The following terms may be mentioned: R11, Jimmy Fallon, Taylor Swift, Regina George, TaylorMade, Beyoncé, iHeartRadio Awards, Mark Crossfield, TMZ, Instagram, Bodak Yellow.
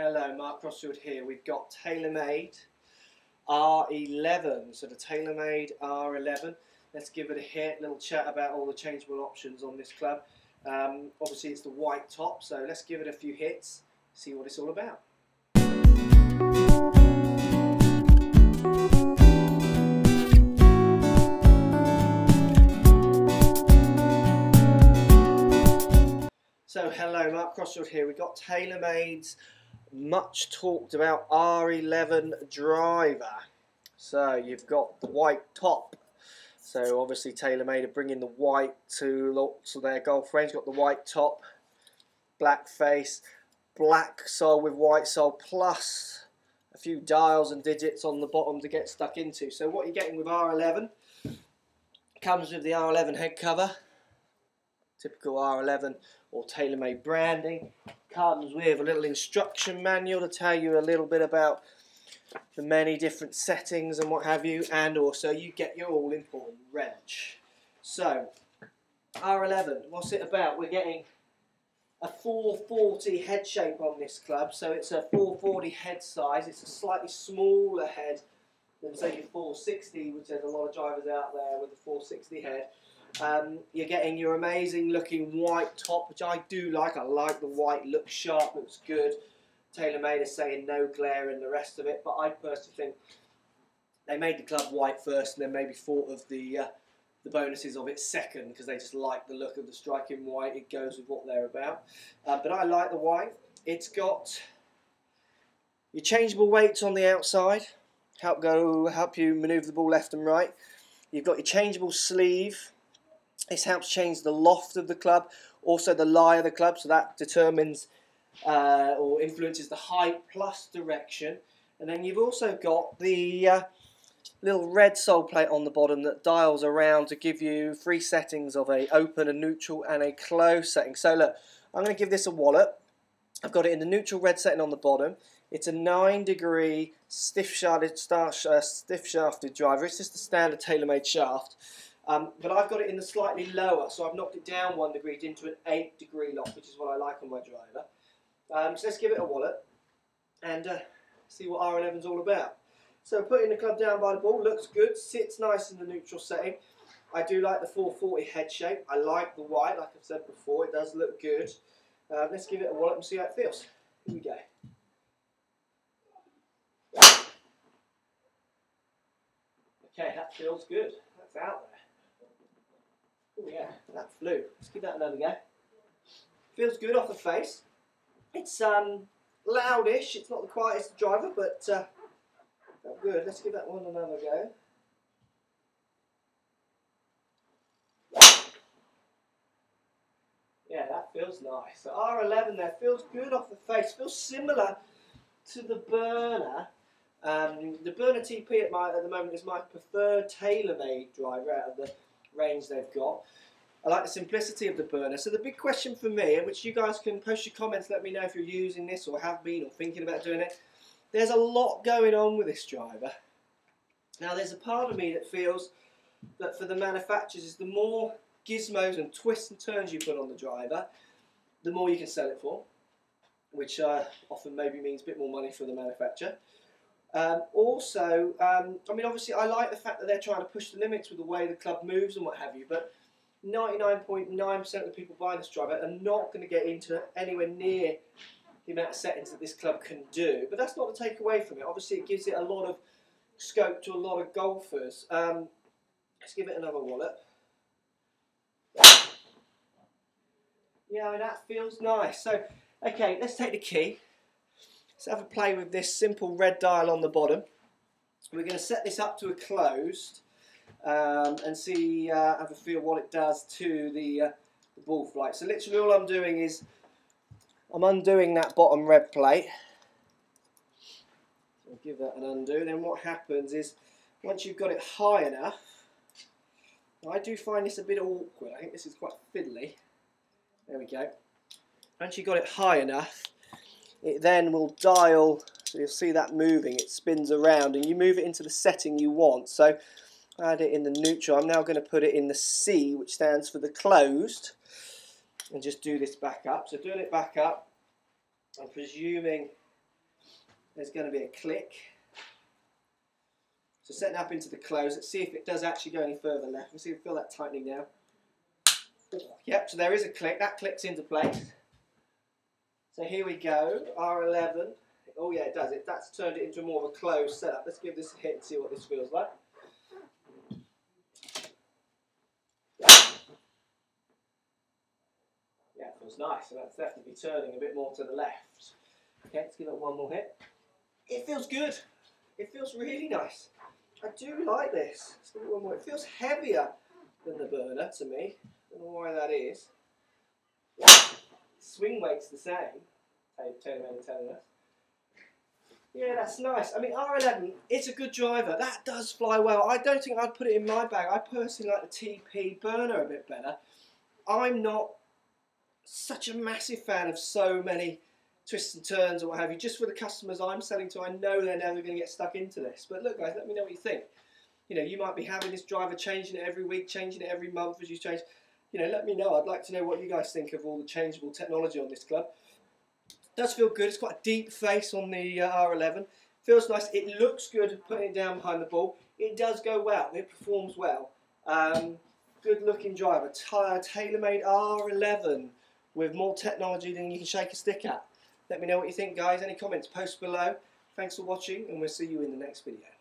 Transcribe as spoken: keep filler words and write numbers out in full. Hello, Mark Crossfield here. We've got TaylorMade R eleven. So the TaylorMade R eleven. Let's give it a hit. Little chat about all the changeable options on this club. Um, obviously, it's the white top, so let's give it a few hits. See what it's all about. So hello, Mark Crossfield here. We've got TaylorMade's much talked about R eleven driver. So you've got the white top. So obviously TaylorMade are bringing the white to lots of their golf range. Got the white top, black face, black sole with white sole, plus a few dials and digits on the bottom to get stuck into. So what you're getting with R eleven, comes with the R eleven head cover. Typical R eleven or TaylorMade branding. Comes with a little instruction manual to tell you a little bit about the many different settings and what have you, and also you get your all-important wrench. So R eleven, what's it about? We're getting a four forty head shape on this club, so it's a four forty head size. It's a slightly smaller head than say your four sixty, which there's a lot of drivers out there with a four sixty head. Um, you're getting your amazing looking white top, which I do like. I like the white, looks sharp, looks good. TaylorMade is saying no glare and the rest of it, but I personally think they made the club white first and then maybe thought of the, uh, the bonuses of it second, because they just like the look of the striking white. It goes with what they're about. Uh, but I like the white. It's got your changeable weights on the outside, help, go, help you manoeuvre the ball left and right. You've got your changeable sleeve. This helps change the loft of the club, also the lie of the club, so that determines uh, or influences the height plus direction. And then you've also got the uh, little red sole plate on the bottom that dials around to give you three settings of a open, a neutral and a close setting. So look, I'm going to give this a wallop. I've got it in the neutral red setting on the bottom. It's a nine degree stiff shafted, uh, stiff shafted driver. It's just the standard TaylorMade shaft. Um, but I've got it in the slightly lower, so I've knocked it down one degree into an eight degree lock, which is what I like on my driver. Um, so let's give it a wallop and uh, see what R eleven's all about. So putting the club down by the ball, looks good, sits nice in the neutral setting. I do like the four forty head shape. I like the white, like I've said before, it does look good. Um, let's give it a wallop and see how it feels. Here we go. Okay, that feels good. That's out there. Oh yeah, that flew. Let's give that another go. Feels good off the face. It's um, loudish. It's not the quietest driver, but uh, not good. Let's give that one another go. Yeah, that feels nice. So R eleven there feels good off the face. Feels similar to the burner. Um, the burner T P at my at the moment is my preferred TaylorMade driver out of the range they've got. I like the simplicity of the burner. So the big question for me, and which you guys can post your comments, let me know if you're using this or have been or thinking about doing it. There's a lot going on with this driver. Now there's a part of me that feels that for the manufacturers is the more gizmos and twists and turns you put on the driver, the more you can sell it for, which uh, often maybe means a bit more money for the manufacturer. Um, also, um, I mean, obviously, I like the fact that they're trying to push the limits with the way the club moves and what have you, but ninety-nine point nine percent of the people buying this driver are not going to get into anywhere near the amount of settings that this club can do. But that's not the takeaway from it. Obviously, it gives it a lot of scope to a lot of golfers. Um, let's give it another wallop. Yeah, that feels nice. So, okay, let's take the key. Let's have a play with this simple red dial on the bottom. We're going to set this up to a closed um, and see, uh, have a feel what it does to the, uh, the ball flight. So literally all I'm doing is I'm undoing that bottom red plate. I'll give that an undo. Then what happens is once you've got it high enough, I do find this a bit awkward. I think this is quite fiddly. There we go. Once you've got it high enough, it then will dial, so you'll see that moving, it spins around and you move it into the setting you want. So I had it in the neutral, I'm now going to put it in the C, which stands for the closed, and just do this back up. So doing it back up, I'm presuming there's going to be a click. So setting up into the close, let's see if it does actually go any further left. Let's see if we feel that tightening now. Yep, so there is a click, that clicks into place. So here we go, R eleven. Oh yeah, it does. It, that's turned it into more of a closed setup. Let's give this a hit and see what this feels like. Yeah, it feels nice. So that's definitely turning a bit more to the left. Okay, let's give it one more hit. It feels good. It feels really nice. I do like this. Let's give it one more. It feels heavier than the burner to me. I don't know why that is. Swing weight's the same. TaylorMade are telling us. Yeah, that's nice. I mean, R eleven, it's a good driver. That does fly well. I don't think I'd put it in my bag. I personally like the T P burner a bit better. I'm not such a massive fan of so many twists and turns or what have you. Just for the customers I'm selling to, I know they're never going to get stuck into this. But look, guys, let me know what you think. You know, you might be having this driver, changing it every week, changing it every month as you change. You know, let me know. I'd like to know what you guys think of all the changeable technology on this club. It does feel good. It's quite a deep face on the uh, R eleven. Feels nice. It looks good putting it down behind the ball. It does go well. It performs well. Um, good looking driver. TaylorMade R eleven with more technology than you can shake a stick at. Let me know what you think, guys. Any comments, post below. Thanks for watching, and we'll see you in the next video.